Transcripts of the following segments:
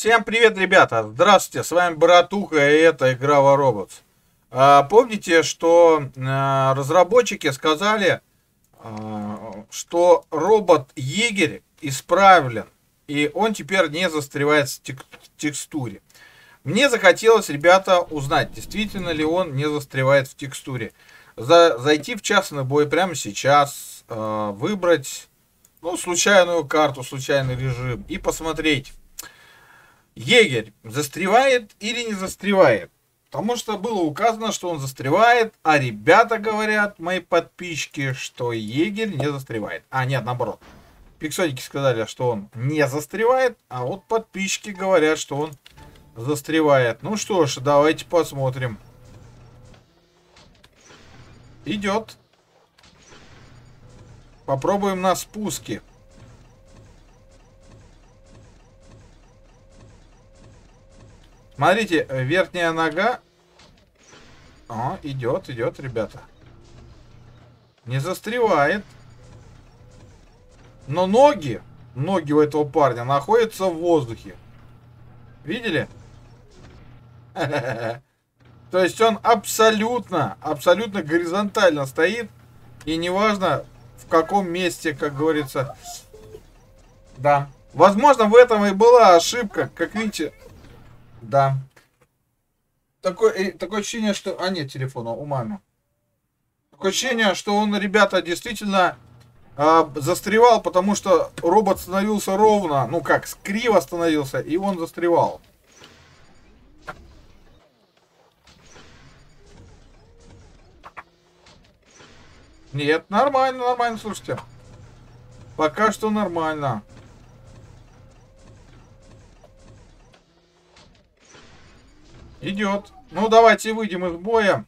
Всем привет, ребята! Здравствуйте, с вами Братуха, и это игра War Robots. Помните, что разработчики сказали, что робот Jaeger исправлен, и он теперь не застревает в текстуре. Мне захотелось, ребята, узнать, действительно ли он не застревает в текстуре. Зайти в частный бой прямо сейчас, выбрать случайную карту, случайный режим и посмотреть, Jaeger застревает или не застревает. Потому что было указано, что он застревает, а ребята говорят, мои подписчики, что Jaeger не застревает. А, нет, наоборот. Пиксоники сказали, что он не застревает, а вот подписчики говорят, что он застревает. Ну что ж, давайте посмотрим. Идет. Попробуем на спуске. Смотрите, верхняя нога. О, идет, идет, ребята. Не застревает. Но ноги у этого парня находятся в воздухе. Видели? То есть он абсолютно горизонтально стоит. И неважно в каком месте, как говорится. Да. Возможно, в этом и была ошибка. Как видите... Да. Такое ощущение, что... А, нет, телефона у мамы. Такое ощущение, что он, ребята, действительно застревал, потому что робот становился ровно, ну как, криво становился, и он застревал. Нет, нормально, нормально, слушайте. Пока что нормально. Идет. Ну, давайте выйдем из боя.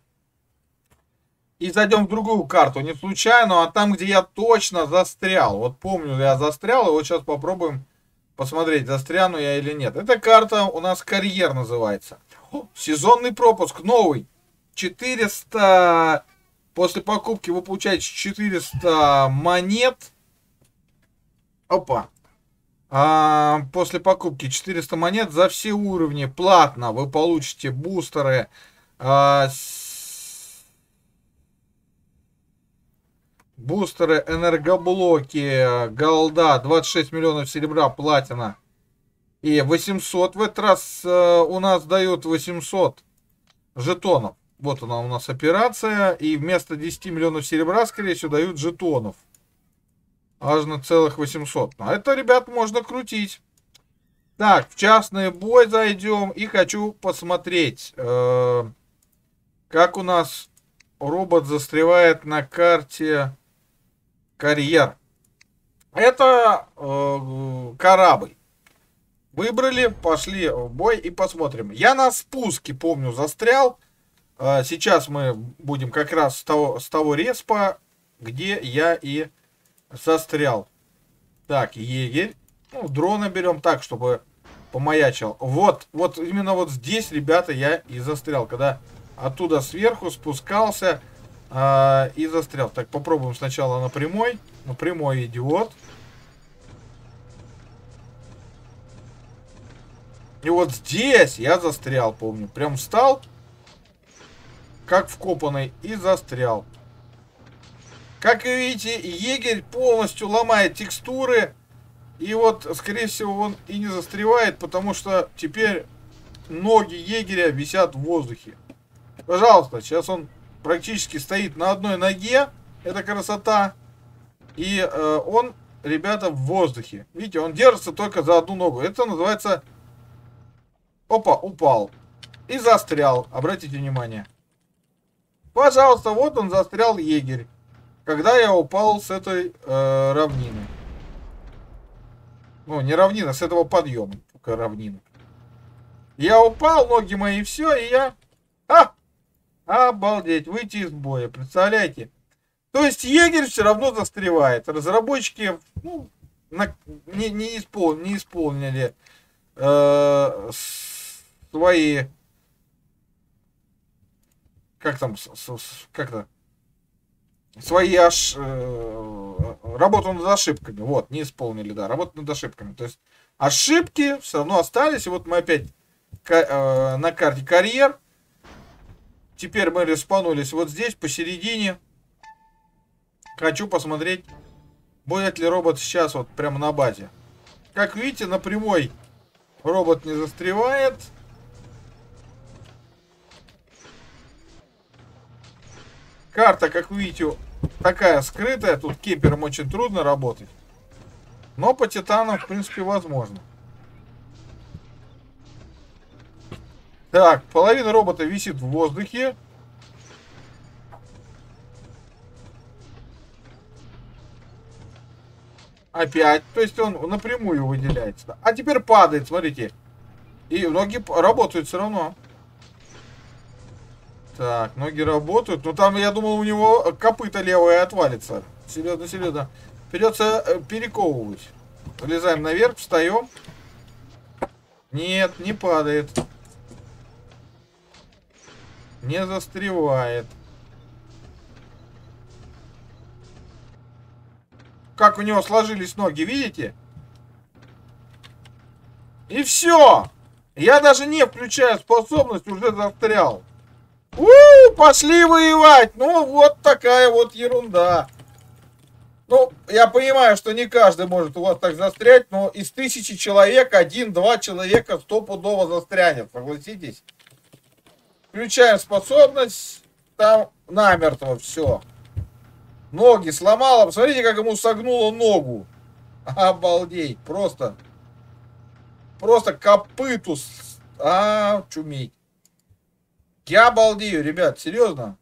И зайдем в другую карту. Не случайно, а там, где я точно застрял. Вот помню, я застрял. И вот сейчас попробуем посмотреть, застряну я или нет. Эта карта у нас карьер называется. О, сезонный пропуск, новый. 400... После покупки вы получаете 400 монет. Опа. После покупки 400 монет за все уровни платно вы получите бустеры, бустеры, энергоблоки, голда, 26 миллионов серебра, платина и 800. В этот раз у нас дают 800 жетонов. Вот она у нас операция, и вместо 10 миллионов серебра, скорее всего, дают жетонов. Аж на целых 800. Но это, ребят, можно крутить. Так, в частный бой зайдем. И хочу посмотреть, как у нас робот застревает на карте карьер. Это корабль. Выбрали, пошли в бой и посмотрим. Я на спуске, помню, застрял. Сейчас мы будем как раз с того респа, где я и... застрял. Так, Jaeger. Ну, дрона берем так, чтобы помаячил. Вот именно вот здесь, ребята, я и застрял. Когда оттуда сверху спускался и застрял. Так, попробуем сначала на прямой. На прямой идет. И вот здесь я застрял, помню. Прям встал, как вкопанный, и застрял. Как видите, Jaeger полностью ломает текстуры. И вот, скорее всего, он и не застревает, потому что теперь ноги Jaeger висят в воздухе. Пожалуйста, сейчас он практически стоит на одной ноге. Это красота. И он, ребята, в воздухе. Видите, он держится только за одну ногу. Это называется... Опа, упал. И застрял. Обратите внимание. Пожалуйста, вот он застрял, Jaeger. Когда я упал с этой равнины. Ну, не равнина, с этого подъема. Только равнина. Я упал, ноги мои, все, и я... А! Обалдеть, выйти из боя, представляете? То есть Jaeger все равно застревает. Разработчики не исполнили свои... Как там? Как-то... Свои работу над ошибками. Вот, не исполнили, да, работу над ошибками. То есть ошибки все равно остались. И вот мы опять на карте карьер. Теперь мы респанулись вот здесь, посередине. Хочу посмотреть, будет ли робот сейчас вот прямо на базе. Как видите, на прямой робот не застревает. Карта, как видите, такая скрытая. Тут кепером очень трудно работать. Но по титанам, в принципе, возможно. Так, половина робота висит в воздухе. Опять. То есть он напрямую выделяется. А теперь падает, смотрите. И ноги работают все равно. Так, ноги работают. Ну там, я думал, у него копыта левая отвалится. Серьезно, серьезно. Придется перековывать. Влезаем наверх, встаем. Нет, не падает. Не застревает. Как у него сложились ноги, видите? И все. Я даже не включаю способность, уже застрял. У-у-у, пошли воевать. Ну, вот такая вот ерунда. Ну, я понимаю, что не каждый может у вас так застрять, но из 1000 человек 1-2 человека стопудово застрянет, согласитесь? Включаем способность, там намертво все. Ноги сломало, посмотрите, как ему согнуло ногу. Обалдеть, просто. Просто копыту, чумить. Я обалдею, ребят, серьезно.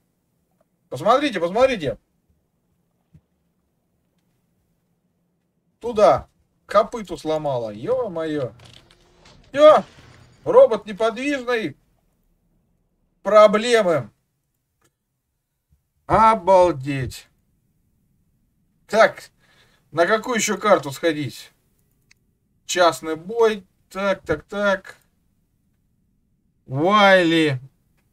Посмотрите, посмотрите. Туда. Копыту сломала. Ё-моё. Всё. Робот неподвижный. Проблемы. Обалдеть. Так. На какую еще карту сходить? Частный бой. Так, так, так. Вайли.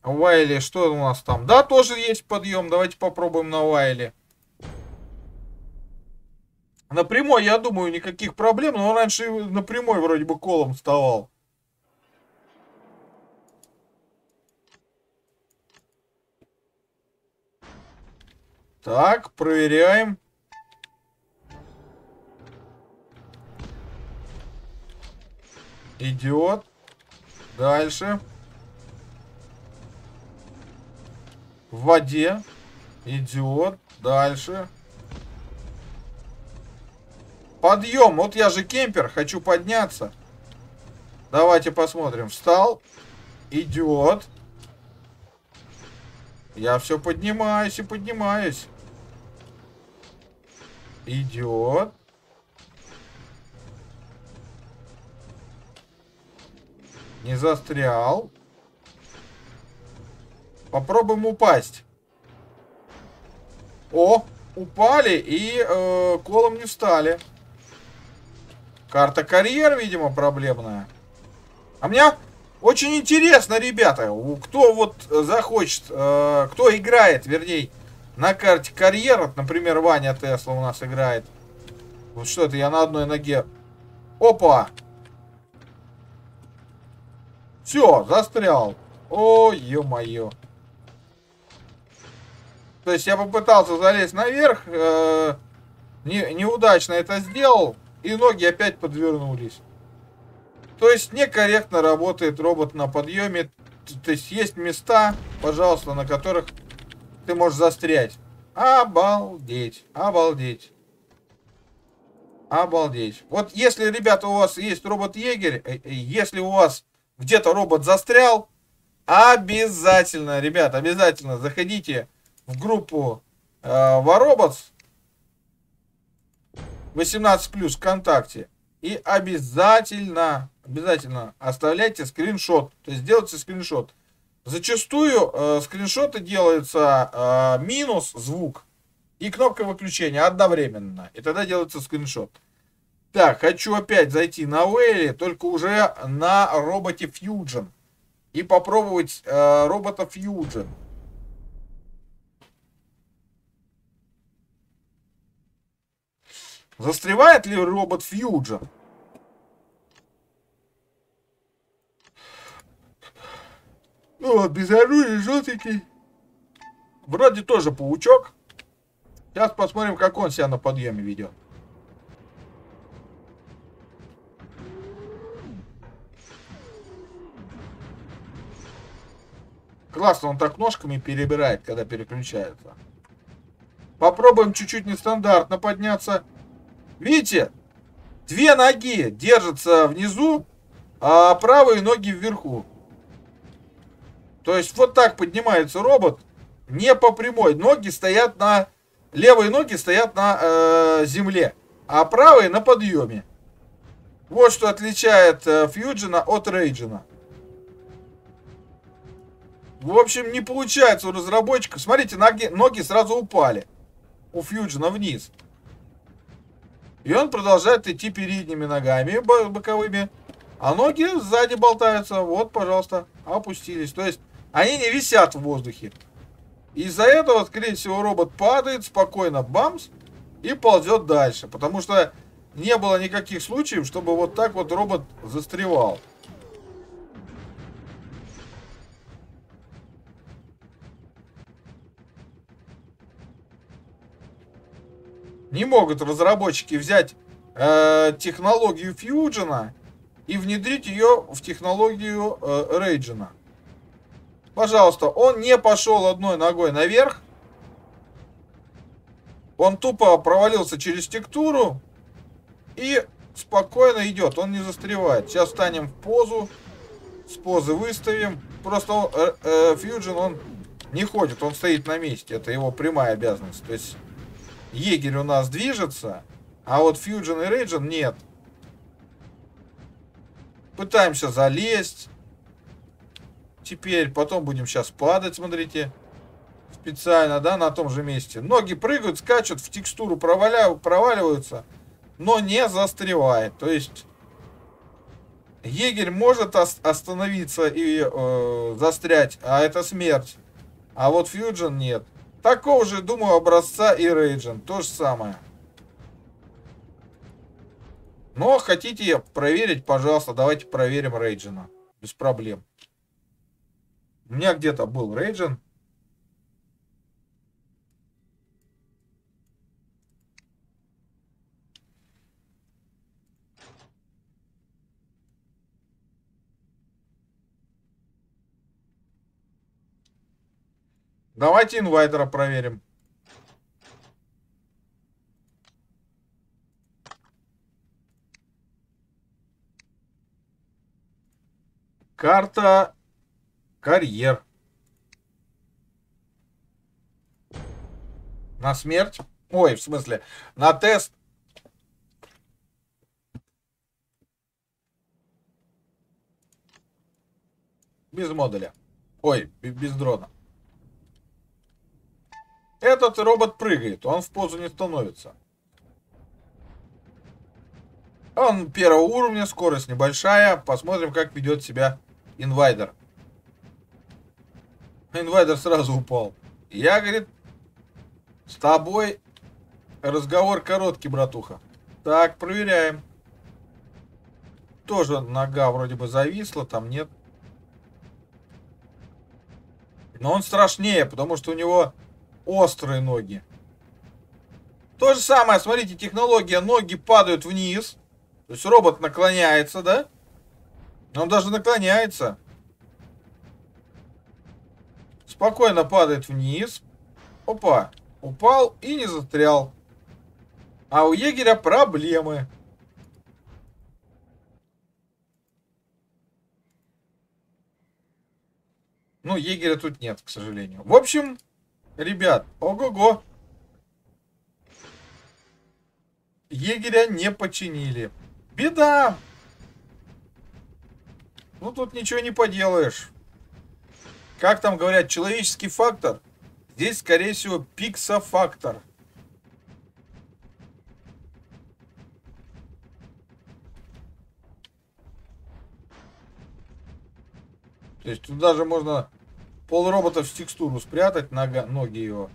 Вайли. Что у нас там? Да, тоже есть подъем. Давайте попробуем на Вайли. На прямой, я думаю, никаких проблем, но раньше на прямой вроде бы колом вставал. Так, проверяем. Идет. Дальше. В воде. Идет. Дальше. Подъем. Вот я же кемпер. Хочу подняться. Давайте посмотрим. Встал. Идет. Я все поднимаюсь и поднимаюсь. Идет. Не застрял. Попробуем упасть. О, упали и колом не встали. Карта карьер, видимо, проблемная. А мне очень интересно, ребята, кто вот захочет, кто играет, вернее, на карте карьер. Вот, например, Ваня Тесла у нас играет. Вот что это, я на одной ноге. Опа! Все, застрял. О, ё-моё. То есть я попытался залезть наверх, неудачно это сделал. И ноги опять подвернулись. То есть некорректно работает робот на подъеме. То есть есть места, пожалуйста, на которых ты можешь застрять. Обалдеть. Обалдеть. Обалдеть. Вот если, ребята, у вас есть робот Jaeger, если у вас где-то робот застрял, обязательно, ребят, обязательно заходите в группу War Robots. 18+ ВКонтакте. И обязательно, обязательно оставляйте скриншот. То есть делайте скриншот. Зачастую скриншоты делаются минус звук и кнопка выключения одновременно. И тогда делается скриншот. Так, хочу опять зайти на Вэлли, только уже на роботе Fusion. И попробовать робота Fusion. Застревает ли робот Fusion? Ну, а без оружия желтенький. Вроде тоже паучок. Сейчас посмотрим, как он себя на подъеме ведет. Классно, он так ножками перебирает, когда переключается. Попробуем чуть-чуть нестандартно подняться. Видите? Две ноги держатся внизу, а правые ноги вверху. То есть вот так поднимается робот. Не по прямой. Ноги стоят на... Левые ноги стоят на земле, а правые на подъеме. Вот что отличает Fusion от Region. В общем, не получается у разработчиков. Смотрите, ноги сразу упали. У Fusion вниз. И он продолжает идти передними ногами, боковыми. А ноги сзади болтаются. Вот, пожалуйста, опустились. То есть они не висят в воздухе. Из-за этого, скорее всего, робот падает спокойно, бамс, и ползет дальше. Потому что не было никаких случаев, чтобы вот так вот робот застревал. Не могут разработчики взять технологию Fusion и внедрить ее в технологию Region. Пожалуйста, он не пошел одной ногой наверх. Он тупо провалился через текстуру и спокойно идет. Он не застревает. Сейчас встанем в позу. С позы выставим. Просто Fusion, он не ходит, он стоит на месте. Это его прямая обязанность. То есть Jaeger у нас движется, а вот Fusion и Region нет. Пытаемся залезть. Теперь, потом будем сейчас падать, смотрите. Специально, да, на том же месте. Ноги прыгают, скачут, в текстуру проваливаются, но не застревает. То есть Jaeger может остановиться и застрять, а это смерть. А вот Fusion нет. Такого же, думаю, образца и Region. То же самое. Но хотите проверить, пожалуйста, давайте проверим Region. Без проблем. У меня где-то был Region. Давайте инвайдера проверим. Карта карьер. На смерть. Ой, в смысле, на тест. Без модуля. Ой, без дрона. Этот робот прыгает, он в позу не становится. Он первого уровня, скорость небольшая. Посмотрим, как ведет себя инвайдер. Инвайдер сразу упал. Я, говорит, с тобой разговор короткий, братуха. Так, проверяем. Тоже нога вроде бы зависла, там нет. Но он страшнее, потому что у него острые ноги. То же самое, смотрите, технология. Ноги падают вниз. То есть робот наклоняется, да? Он даже наклоняется. Спокойно падает вниз. Опа. Упал и не застрял. А у Jaeger'а проблемы. Ну, Jaeger'а тут нет, к сожалению. В общем... Ребят, ого-го. Jaeger'а не починили. Беда. Ну, тут ничего не поделаешь. Как там говорят, человеческий фактор. Здесь, скорее всего, пиксофактор. То есть тут даже можно... Пол робота в текстуру спрятать, ноги его.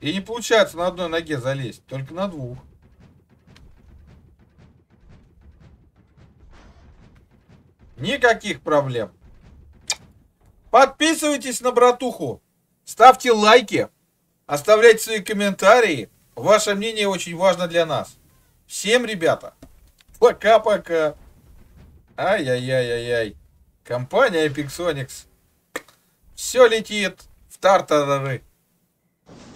И не получается на одной ноге залезть, только на двух. Никаких проблем. Подписывайтесь на братуху. Ставьте лайки. Оставляйте свои комментарии. Ваше мнение очень важно для нас. Всем, ребята. Пока-пока. Ай-яй-яй-яй-яй. Компания Pixonic. Все летит в тартарары.